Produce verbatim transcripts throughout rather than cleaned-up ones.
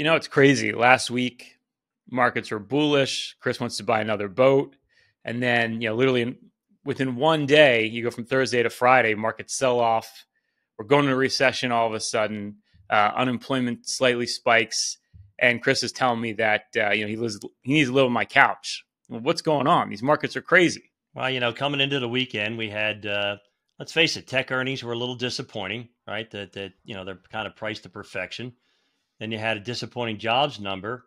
You know, it's crazy. Last week, markets were bullish. Chris wants to buy another boat. And then, you know, literally in, within one day, you go from Thursday to Friday, markets sell off. We're going into a recession all of a sudden. Uh, unemployment slightly spikes. And Chris is telling me that, uh, you know, he lives, he needs to live on my couch. Well, what's going on? These markets are crazy. Well, you know, coming into the weekend, we had, uh, let's face it, tech earnings were a little disappointing, right? That, that, you know, they're kind of priced to perfection. Then you had a disappointing jobs number.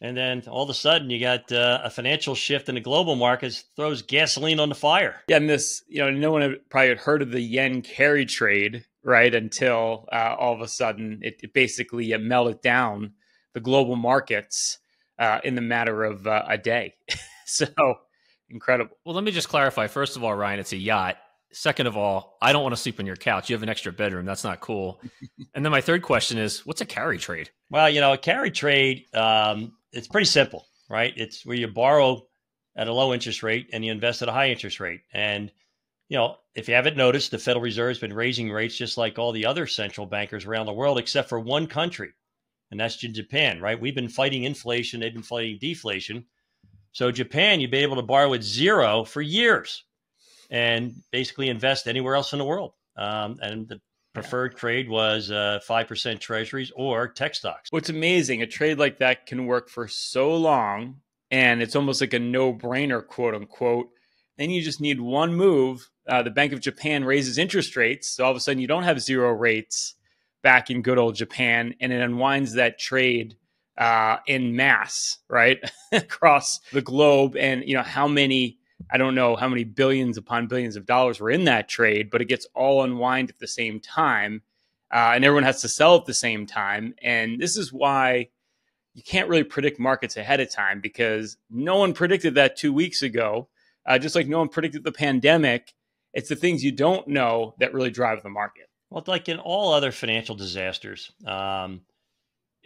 And then all of a sudden you got uh, a financial shift in the global markets, throws gasoline on the fire. Yeah. And this, you know, no one had probably had heard of the yen carry trade, right? Until uh, all of a sudden it, it basically uh, melted down the global markets uh, in the matter of uh, a day. So incredible. Well, let me just clarify. First of all, Ryan, it's a yacht. Second of all, I don't want to sleep on your couch. You have an extra bedroom. That's not cool. And then my third question is, what's a carry trade? Well, you know, a carry trade, um, it's pretty simple, right? It's where you borrow at a low interest rate and you invest at a high interest rate. And, you know, if you haven't noticed, the Federal Reserve has been raising rates just like all the other central bankers around the world, except for one country. And that's Japan, right? We've been fighting inflation. They've been fighting deflation. So Japan, you'd be able to borrow at zero for years and basically invest anywhere else in the world. Um, and the preferred trade was uh, five percent treasuries or tech stocks. What's amazing, a trade like that can work for so long, and it's almost like a no-brainer, quote unquote. Then you just need one move. Uh, the Bank of Japan raises interest rates. So all of a sudden you don't have zero rates back in good old Japan, and it unwinds that trade uh, en masse, right? Across the globe. And, you know, how many, I don't know how many billions upon billions of dollars were in that trade, but it gets all unwound at the same time. Uh, and everyone has to sell at the same time. And this is why you can't really predict markets ahead of time, because no one predicted that two weeks ago. Uh, just like no one predicted the pandemic. It's the things you don't know that really drive the market. Well, like in all other financial disasters, um,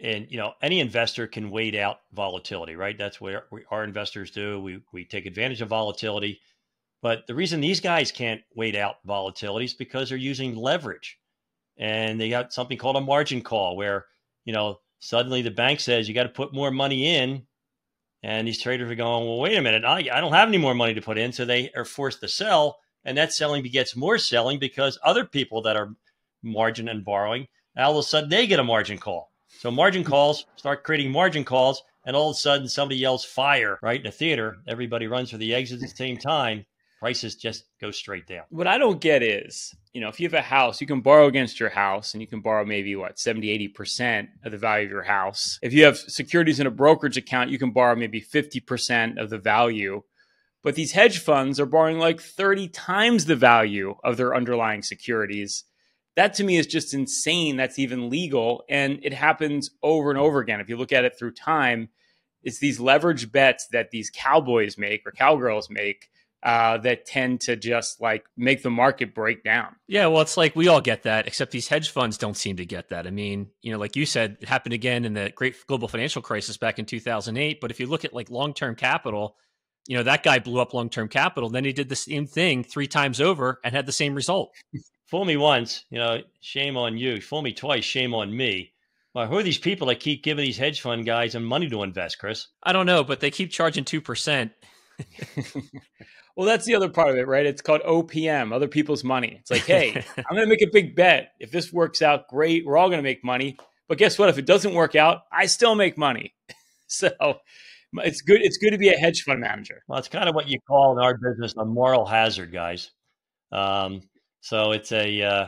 and, you know, any investor can wait out volatility, right? That's what our, our investors do. We, we take advantage of volatility. But the reason these guys can't wait out volatility is because they're using leverage. And they got something called a margin call where, you know, suddenly the bank says you got to put more money in. And these traders are going, well, wait a minute, I, I don't have any more money to put in. So they are forced to sell. And that selling begets more selling because other people that are margin and borrowing, all of a sudden they get a margin call. So margin calls start creating margin calls, and all of a sudden somebody yells fire right in the theater. Everybody runs for the exit at the same time. Prices just go straight down. What I don't get is, you know, if you have a house, you can borrow against your house, and you can borrow maybe what, seventy, eighty percent of the value of your house. If you have securities in a brokerage account, you can borrow maybe fifty percent of the value. But these hedge funds are borrowing like thirty times the value of their underlying securities. That to me is just insane. That's even legal. And it happens over and over again. If you look at it through time, it's these leverage bets that these cowboys make or cowgirls make uh, that tend to just like make the market break down. Yeah, well, it's like we all get that, except these hedge funds don't seem to get that. I mean, you know, like you said, it happened again in the great global financial crisis back in two thousand eight. But if you look at like long-term capital, you know, that guy blew up long-term capital. Then he did the same thing three times over and had the same result. Fool me once, you know, shame on you. Fool me twice, shame on me. Well, who are these people that keep giving these hedge fund guys and money to invest, Chris? I don't know, but they keep charging two percent. Well, that's the other part of it, right? It's called O P M, other people's money. It's like, hey, I'm going to make a big bet. If this works out, great. We're all going to make money. But guess what? If it doesn't work out, I still make money. So it's good. It's good to be a hedge fund manager. Well, it's kind of what you call in our business a moral hazard, guys. Um So it's a, uh,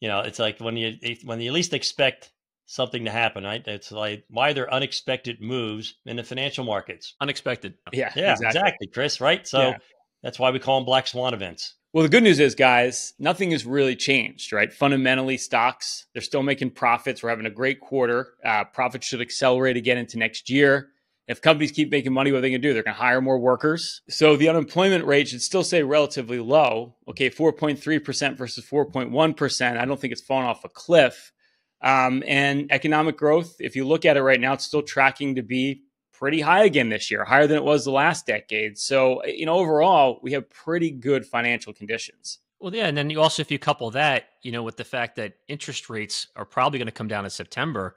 you know, it's like when you, when you least expect something to happen, right? It's like why there are unexpected moves in the financial markets. Unexpected. Yeah, yeah, exactly, exactly Chris, right? So yeah. That's why we call them black swan events. Well, the good news is, guys, nothing has really changed, right? Fundamentally, stocks, they're still making profits. We're having a great quarter. Uh, profits should accelerate again into next year. If companies keep making money, what are they going to do? They're going to hire more workers. So the unemployment rate should still stay relatively low. Okay, four point three percent versus four point one percent. I don't think it's fallen off a cliff. Um, and economic growth, if you look at it right now, it's still tracking to be pretty high again this year, higher than it was the last decade. So, you know, overall, we have pretty good financial conditions. Well, yeah. And then you also, if you couple that, you know, with the fact that interest rates are probably going to come down in September,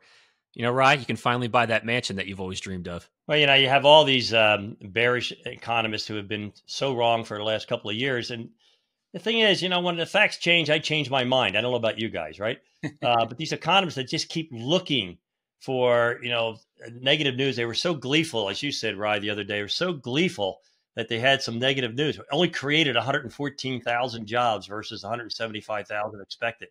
you know, Rye, you can finally buy that mansion that you've always dreamed of. Well, you know, you have all these um, bearish economists who have been so wrong for the last couple of years. And the thing is, you know, when the facts change, I change my mind. I don't know about you guys, right? Uh, but these economists that just keep looking for, you know, negative news, they were so gleeful, as you said, Rye, the other day, were so gleeful that they had some negative news. It only created one hundred fourteen thousand jobs versus one hundred seventy-five thousand expected.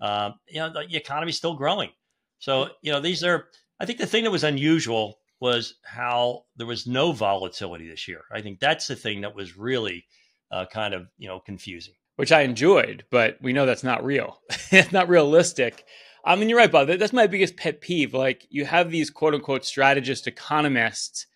Um, you know, the economy's still growing. So, you know, these are, I think the thing that was unusual was how there was no volatility this year. I think that's the thing that was really uh, kind of, you know, confusing. Which I enjoyed, but we know that's not real. It's not realistic. I mean, you're right, Bob. That's my biggest pet peeve. Like, you have these quote unquote strategist economists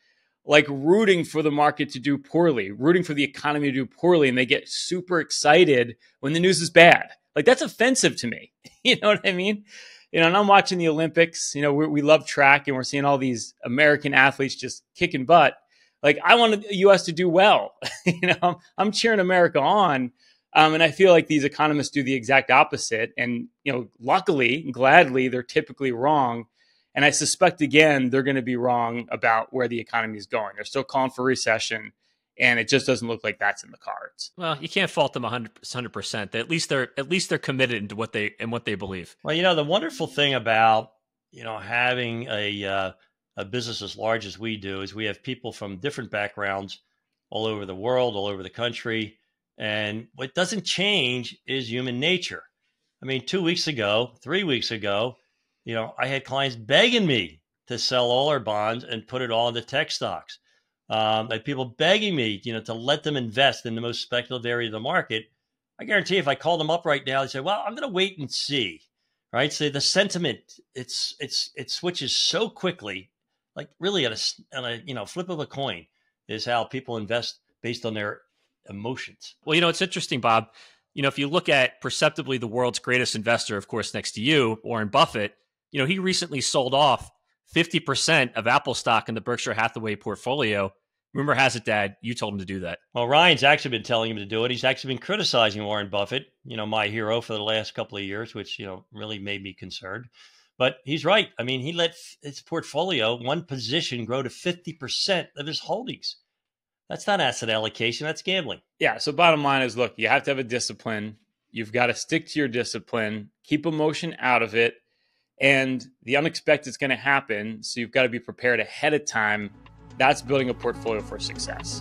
like rooting for the market to do poorly, rooting for the economy to do poorly. And they get super excited when the news is bad. Like, that's offensive to me. You know what I mean? You know, and I'm watching the Olympics, you know, we, we love track and we're seeing all these American athletes just kicking butt. Like, I want the U S to do well. You know, I'm, I'm cheering America on. Um, and I feel like these economists do the exact opposite. And, you know, luckily, gladly, they're typically wrong. And I suspect, again, they're going to be wrong about where the economy is going. They're still calling for recession. And it just doesn't look like that's in the cards. Well, you can't fault them one hundred percent. At least they're at least they're committed into what they and what they believe. Well, you know, the wonderful thing about, you know, having a uh, a business as large as we do is we have people from different backgrounds all over the world, all over the country. And what doesn't change is human nature. I mean, two weeks ago, three weeks ago, you know, I had clients begging me to sell all our bonds and put it all into tech stocks. Um, like people begging me, you know, to let them invest in the most speculative area of the market. I guarantee if I call them up right now, they say, well, I'm going to wait and see, right? So the sentiment, it's, it's, it switches so quickly, like really on a, on a, you know, flip of a coin is how people invest based on their emotions. Well, you know, it's interesting, Bob, you know, if you look at perceptibly the world's greatest investor, of course, next to you, Warren Buffett, you know, he recently sold off fifty percent of Apple stock in the Berkshire Hathaway portfolio. Rumor has it, Dad, you told him to do that. Well, Ryan's actually been telling him to do it. He's actually been criticizing Warren Buffett, you know, my hero for the last couple of years, which, you know, really made me concerned. But he's right. I mean, he let his portfolio, one position, grow to fifty percent of his holdings. That's not asset allocation. That's gambling. Yeah. So bottom line is, look, you have to have a discipline. You've got to stick to your discipline, keep emotion out of it. And the unexpected is going to happen. So you've got to be prepared ahead of time. That's building a portfolio for success.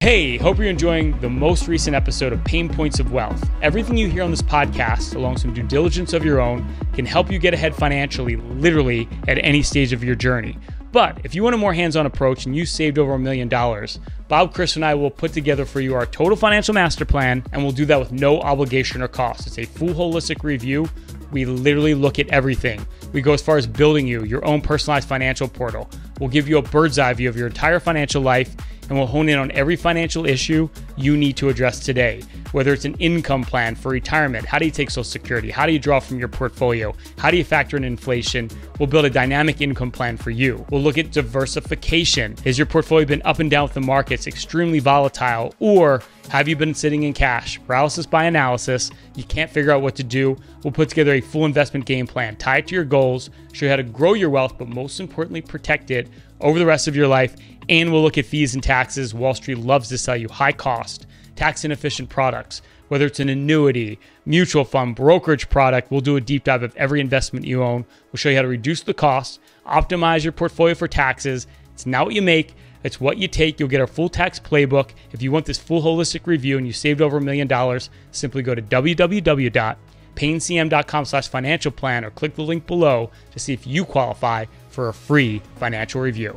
Hey, hope you're enjoying the most recent episode of Pain Points of Wealth. Everything you hear on this podcast, along with some due diligence of your own, can help you get ahead financially, literally at any stage of your journey. But if you want a more hands-on approach and you saved over a million dollars, Bob, Chris, and I will put together for you our total financial master plan, and we'll do that with no obligation or cost. It's a full holistic review. We literally look at everything. We go as far as building you your own personalized financial portal. We'll give you a bird's eye view of your entire financial life, and we'll hone in on every financial issue you need to address today. Whether it's an income plan for retirement, how do you take Social Security? How do you draw from your portfolio? How do you factor in inflation? We'll build a dynamic income plan for you. We'll look at diversification. Has your portfolio been up and down with the markets, extremely volatile, or have you been sitting in cash? Paralysis by analysis. You can't figure out what to do. We'll put together a full investment game plan, tie it to your goals, show you how to grow your wealth, but most importantly, protect it over the rest of your life. And we'll look at fees and taxes. Wall Street loves to sell you high cost, tax inefficient products, whether it's an annuity, mutual fund, brokerage product. We'll do a deep dive of every investment you own. We'll show you how to reduce the cost, optimize your portfolio for taxes. It's not what you make, it's what you take. You'll get our full tax playbook. If you want this full holistic review and you saved over a million dollars, simply go to w w w dot payn c m dot com slash financial plan or click the link below to see if you qualify for a free financial review.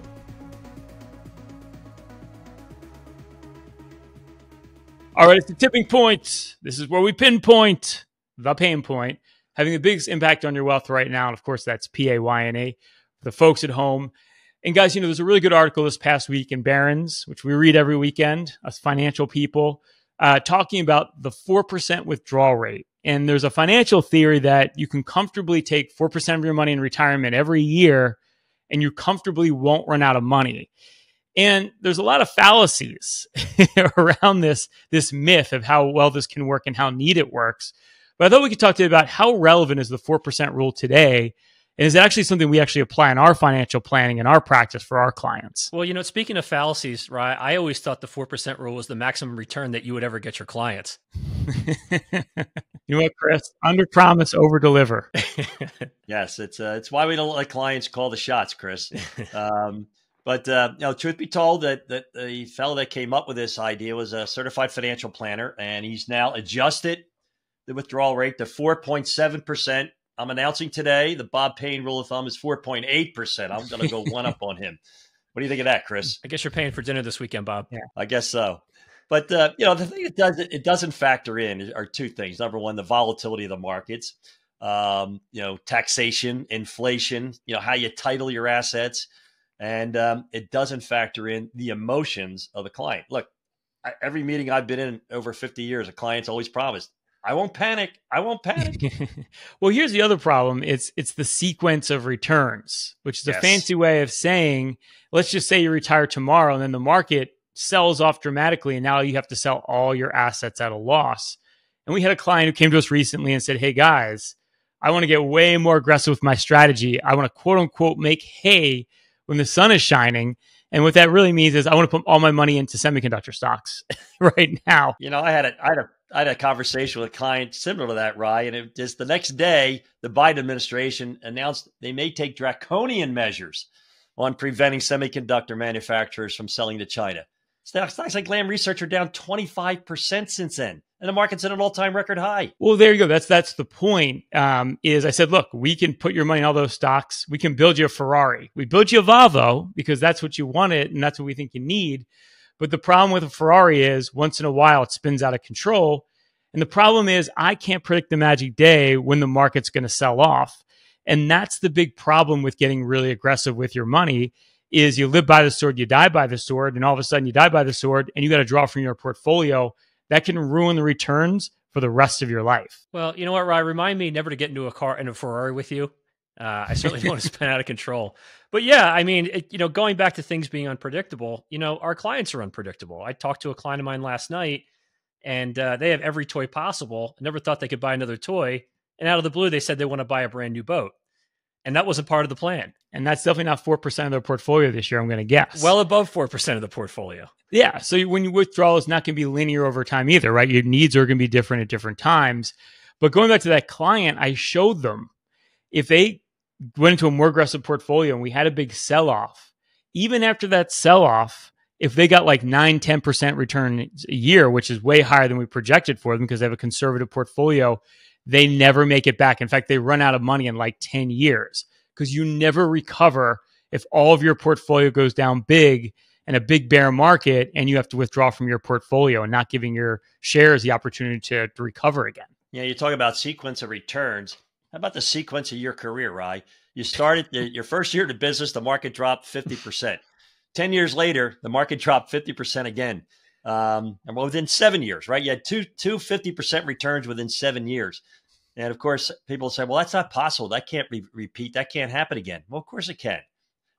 All right, it's the tipping point. This is where we pinpoint the pain point, having the biggest impact on your wealth right now. And of course, that's P A Y N A, the folks at home. And guys, you know, there's a really good article this past week in Barron's, which we read every weekend, us financial people, uh, talking about the four percent withdrawal rate. And there's a financial theory that you can comfortably take four percent of your money in retirement every year, and you comfortably won't run out of money. And there's a lot of fallacies around this, this myth of how well this can work and how neat it works. But I thought we could talk to you about how relevant is the four percent rule today? And is it actually something we actually apply in our financial planning and our practice for our clients? Well, you know, speaking of fallacies, right? I always thought the four percent rule was the maximum return that you would ever get your clients. You know what, Chris? Under promise, over deliver. Yes, it's uh, it's why we don't let clients call the shots, Chris. Um, but uh, you know, truth be told, that that the fellow that came up with this idea was a certified financial planner, and he's now adjusted the withdrawal rate to four point seven percent. I'm announcing today the Bob Payne rule of thumb is four point eight percent. I'm going to go one up on him. What do you think of that, Chris? I guess you're paying for dinner this weekend, Bob. Yeah. I guess so. But uh, you know, the thing it does it doesn't factor in are two things. Number one, the volatility of the markets. Um, you know, taxation, inflation. You know, how you title your assets, and um, it doesn't factor in the emotions of the client. Look, I, every meeting I've been in over fifty years, a client's always promised, I won't panic. I won't panic. Well, here's the other problem. It's it's the sequence of returns, which is yes. a fancy way of saying, let's just say you retire tomorrow and then the market sells off dramatically and now you have to sell all your assets at a loss. And we had a client who came to us recently and said, hey guys, I want to get way more aggressive with my strategy. I want to quote unquote make hay when the sun is shining. And what that really means is I want to put all my money into semiconductor stocks right now. You know, I had a, I had a, I had a conversation with a client similar to that, Rye, and it just the next day, the Biden administration announced they may take draconian measures on preventing semiconductor manufacturers from selling to China. Stocks like LAM Research are down twenty-five percent since then, and the market's at an all-time record high. Well, there you go. That's that's the point. Um, is I said, look, we can put your money in all those stocks. We can build you a Ferrari. We build you a Volvo because that's what you wanted, and that's what we think you need. But the problem with a Ferrari is once in a while it spins out of control. And the problem is I can't predict the magic day when the market's going to sell off. And that's the big problem with getting really aggressive with your money is you live by the sword, you die by the sword, and all of a sudden you die by the sword and you got to draw from your portfolio. That can ruin the returns for the rest of your life. Well, you know what, Rye? Remind me never to get into a car and a Ferrari with you. Uh, I certainly don't want to spin out of control. But yeah, I mean, it, you know, going back to things being unpredictable, you know, our clients are unpredictable. I talked to a client of mine last night and uh, they have every toy possible. I never thought they could buy another toy. And out of the blue, they said they want to buy a brand new boat. And that wasn't part of the plan. And that's definitely not four percent of their portfolio this year, I'm going to guess. Well above four percent of the portfolio. Yeah. So when you withdraw, it's not going to be linear over time either, right? Your needs are going to be different at different times. But going back to that client, I showed them if they went into a more aggressive portfolio and we had a big sell-off, even after that sell-off, if they got like nine, ten percent return a year, which is way higher than we projected for them because they have a conservative portfolio, they never make it back. In fact, they run out of money in like ten years because you never recover if all of your portfolio goes down big in a big bear market and you have to withdraw from your portfolio and not giving your shares the opportunity to, to recover again. Yeah, you talk about sequence of returns. How about the sequence of your career, Rye? You started the, your first year in business, the market dropped fifty percent. ten years later, the market dropped fifty percent again. Um, and within seven years, right? You had two, two fifty percent returns within seven years. And of course, people say, well, that's not possible. That can't be repeat. That can't happen again. Well, of course it can.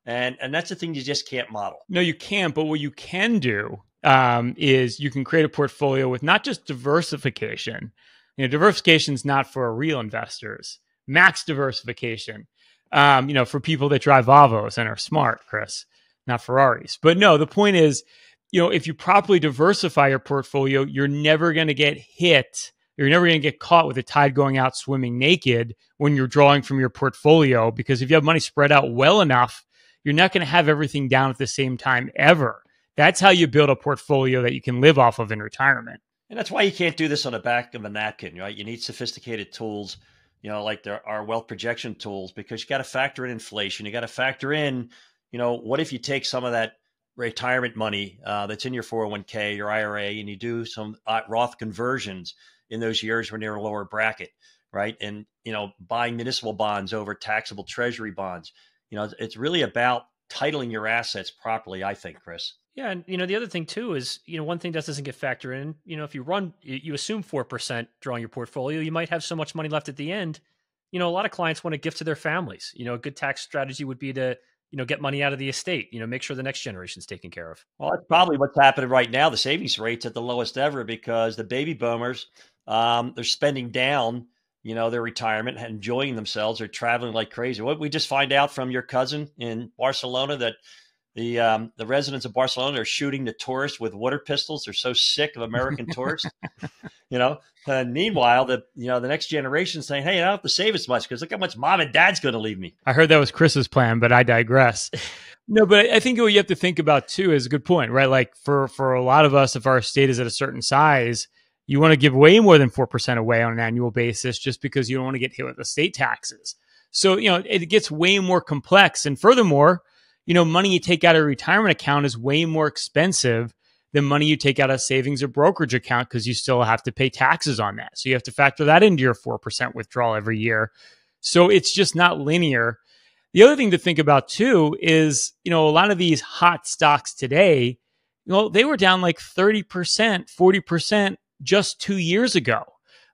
And, and that's the thing you just can't model. No, you can't. But what you can do um, is you can create a portfolio with not just diversification. You know, diversification is not for real investors. Max diversification, um, you know, for people that drive Volvos and are smart, Chris, not Ferraris. But no, the point is, you know, if you properly diversify your portfolio, you're never going to get hit. You're never going to get caught with the tide going out swimming naked when you're drawing from your portfolio, because if you have money spread out well enough, you're not going to have everything down at the same time ever. That's how you build a portfolio that you can live off of in retirement. And that's why you can't do this on the back of a napkin, right? You need sophisticated tools. You know, like there are wealth projection tools, because you got to factor in inflation. You got to factor in, you know, what if you take some of that retirement money uh, that's in your four oh one K, your I R A, and you do some uh, Roth conversions in those years when you're a lower bracket, right? And, you know, buying municipal bonds over taxable treasury bonds. You know, it's really about titling your assets properly, I think, Chris. Yeah. And, you know, the other thing too is, you know, one thing that doesn't get factored in, you know, if you run, you assume four percent drawing your portfolio, you might have so much money left at the end. You know, a lot of clients want to gift to their families. You know, a good tax strategy would be to, you know, get money out of the estate, you know, make sure the next generation's taken care of. Well, that's probably what's happening right now. The savings rate's at the lowest ever because the baby boomers Um, they're spending down, you know, their retirement, enjoying themselves. They're traveling like crazy. What we just find out from your cousin in Barcelona that the um, the residents of Barcelona are shooting the tourists with water pistols. They're so sick of American tourists, you know. And meanwhile, the you know the next generation saying, "Hey, I don't have to save as much because look how much mom and dad's going to leave me." I heard that was Chris's plan, but I digress. No, but I think what you have to think about too is a good point, right? Like for for a lot of us, if our estate is at a certain size, you want to give way more than four percent away on an annual basis, just because you don't want to get hit with estate taxes. So you know it gets way more complex, and furthermore, you know, money you take out of a retirement account is way more expensive than money you take out of a savings or brokerage account because you still have to pay taxes on that. So you have to factor that into your four percent withdrawal every year. So it's just not linear. The other thing to think about too is, you know, a lot of these hot stocks today, you know, they were down like thirty percent, forty percent just two years ago.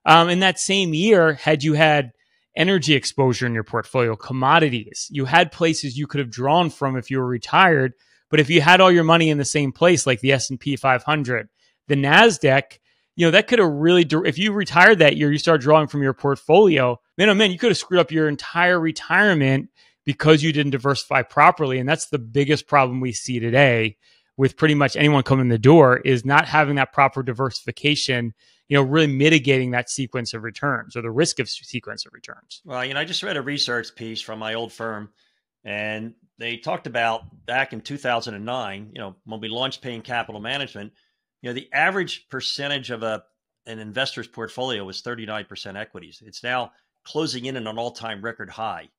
Um, in that same year, had you had energy exposure in your portfolio, commodities. You had places you could have drawn from if you were retired, but if you had all your money in the same place, like the S and P five hundred, the NASDAQ, you know, that could have really, if you retired that year, you start drawing from your portfolio, man, oh man, you could have screwed up your entire retirement because you didn't diversify properly. And that's the biggest problem we see today with pretty much anyone coming in the door is not having that proper diversification, you know, really mitigating that sequence of returns or the risk of sequence of returns. Well, you know, I just read a research piece from my old firm and they talked about back in two thousand nine, you know, when we launched Payne Capital Management, you know, the average percentage of a, an investor's portfolio was thirty-nine percent equities. It's now closing in on an all-time record high.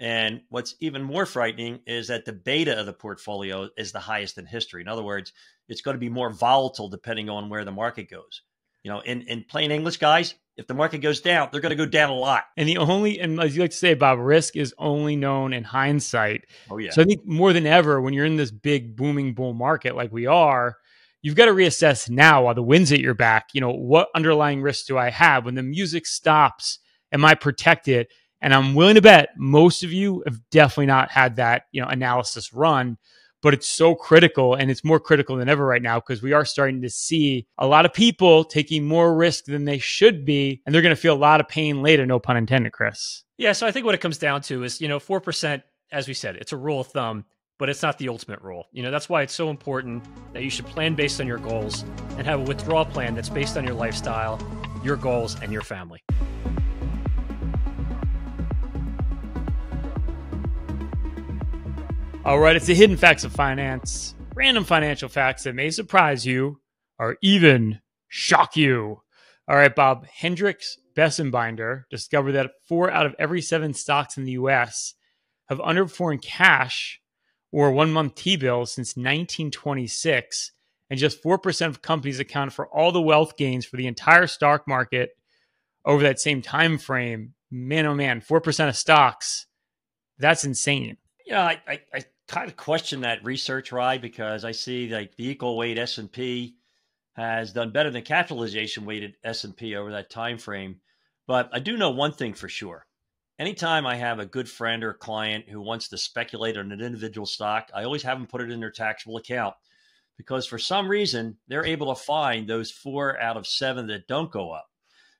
And what's even more frightening is that the beta of the portfolio is the highest in history. In other words, it's going to be more volatile depending on where the market goes. You know, in, in plain English, guys, if the market goes down, they're going to go down a lot. And the only, and as you like to say, Bob, risk is only known in hindsight. Oh, yeah. So I think more than ever, when you're in this big booming bull market like we are, you've got to reassess now while the wind's at your back. You know, what underlying risks do I have? When the music stops, am I protected? And I'm willing to bet most of you have definitely not had that, you know, analysis run. But it's so critical, and it's more critical than ever right now because we are starting to see a lot of people taking more risk than they should be, and they're going to feel a lot of pain later, no pun intended, Chris. Yeah, so I think what it comes down to is, you know, four percent, as we said, it's a rule of thumb, but it's not the ultimate rule. You know, that's why it's so important that you should plan based on your goals and have a withdrawal plan that's based on your lifestyle, your goals, and your family. All right, it's the hidden facts of finance, random financial facts that may surprise you or even shock you. All right, Bob, Hendricks Bessenbinder discovered that four out of every seven stocks in the U S have underperformed cash or one-month T-bill since nineteen twenty-six, and just four percent of companies accounted for all the wealth gains for the entire stock market over that same time frame. Man, oh man, four percent of stocks, that's insane. Yeah, you know, I, I, I kind of question that research, right? Because I see like the equal weight S and P has done better than capitalization weighted S and P over that time frame. But I do know one thing for sure. Anytime I have a good friend or client who wants to speculate on an individual stock, I always have them put it in their taxable account because for some reason, they're able to find those four out of seven that don't go up.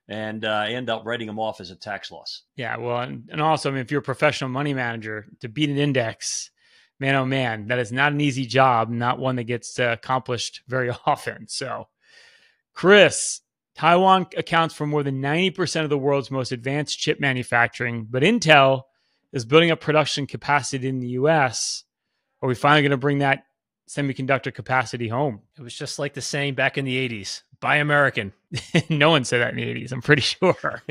And uh, I end up writing them off as a tax loss. Yeah, well, and, and also, I mean, if you're a professional money manager, to beat an index, man, oh man, that is not an easy job, not one that gets uh, accomplished very often. So, Chris, Taiwan accounts for more than ninety percent of the world's most advanced chip manufacturing, but Intel is building up production capacity in the U S. Are we finally going to bring that semiconductor capacity home? It was just like the saying back in the eighties. Buy American. No one said that in the eighties, I'm pretty sure.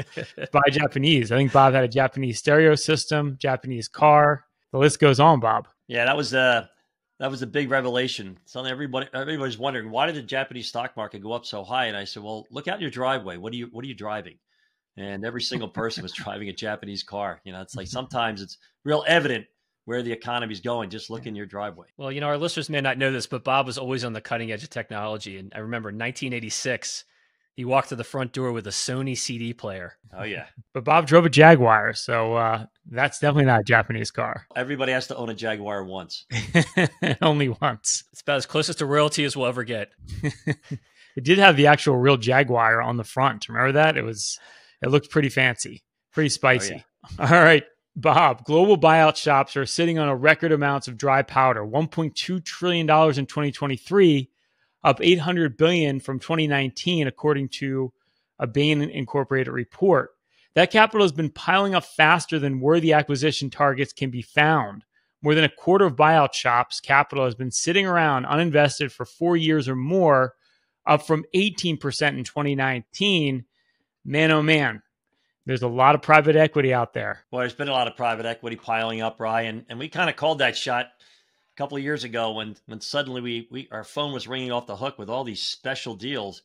Buy Japanese. I think Bob had a Japanese stereo system, Japanese car. The list goes on, Bob. Yeah, that was a, that was a big revelation. Something everybody, everybody's wondering, why did the Japanese stock market go up so high? And I said, well, look out your driveway. What are you, what are you driving? And every single person was driving a Japanese car. You know, it's like sometimes it's real evident where the economy is going, just look in your driveway. Well, you know, our listeners may not know this, but Bob was always on the cutting edge of technology. And I remember in nineteen eighty-six, he walked to the front door with a Sony C D player. Oh, yeah. But Bob drove a Jaguar, so uh, that's definitely not a Japanese car. Everybody has to own a Jaguar once. Only once. It's about as close as to royalty as we'll ever get. It did have the actual real jaguar on the front. Remember that? It was, it looked pretty fancy, pretty spicy. Oh, yeah. All right, Bob, global buyout shops are sitting on a record amounts of dry powder, one point two trillion dollars in twenty twenty-three, up eight hundred billion dollars from twenty nineteen, according to a Bain Incorporated report. That capital has been piling up faster than worthy acquisition targets can be found. More than a quarter of buyout shops' capital has been sitting around uninvested for four years or more, up from eighteen percent in twenty nineteen. Man, oh man, there's a lot of private equity out there. Well, there's been a lot of private equity piling up, Ryan, and we kind of called that shot a couple of years ago when when suddenly we, we our phone was ringing off the hook with all these special deals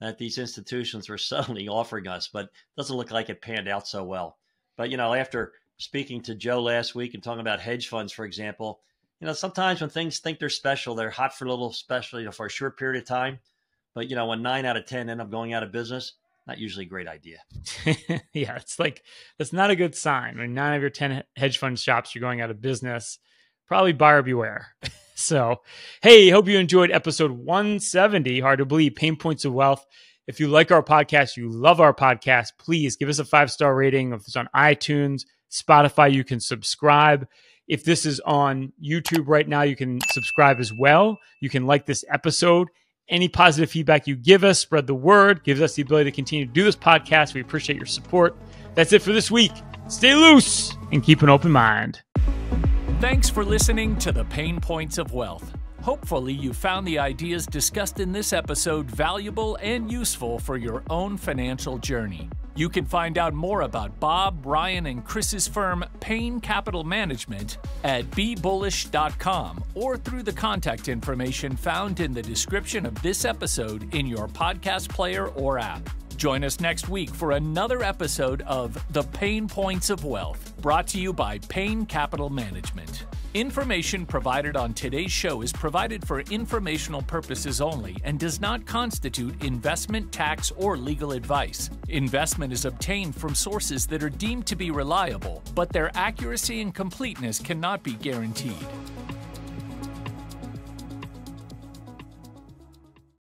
that these institutions were suddenly offering us, but it doesn't look like it panned out so well. But, you know, after speaking to Joe last week and talking about hedge funds, for example, you know, sometimes when things think they're special, they're hot for a little special, you know, for a short period of time. But, you know, when nine out of ten end up going out of business, not usually a great idea. Yeah, it's like, that's not a good sign. When nine of your ten hedge fund shops are going out of business, probably buyer beware. So, hey, hope you enjoyed episode one seventy, Hard to Believe, Pain Points of Wealth. If you like our podcast, you love our podcast, please give us a five-star rating. If it's on iTunes, Spotify, you can subscribe. If this is on YouTube right now, you can subscribe as well. You can like this episode. Any positive feedback you give us, spread the word, gives us the ability to continue to do this podcast. We appreciate your support. That's it for this week. Stay loose and keep an open mind. Thanks for listening to the Pain Points of Wealth. Hopefully you found the ideas discussed in this episode valuable and useful for your own financial journey. You can find out more about Bob, Ryan, and Chris's firm, Payne Capital Management, at be bullish dot com or through the contact information found in the description of this episode in your podcast player or app. Join us next week for another episode of The Pain Points of Wealth, brought to you by Payne Capital Management. Information provided on today's show is provided for informational purposes only and does not constitute investment, tax, or legal advice. Investment is obtained from sources that are deemed to be reliable, but their accuracy and completeness cannot be guaranteed.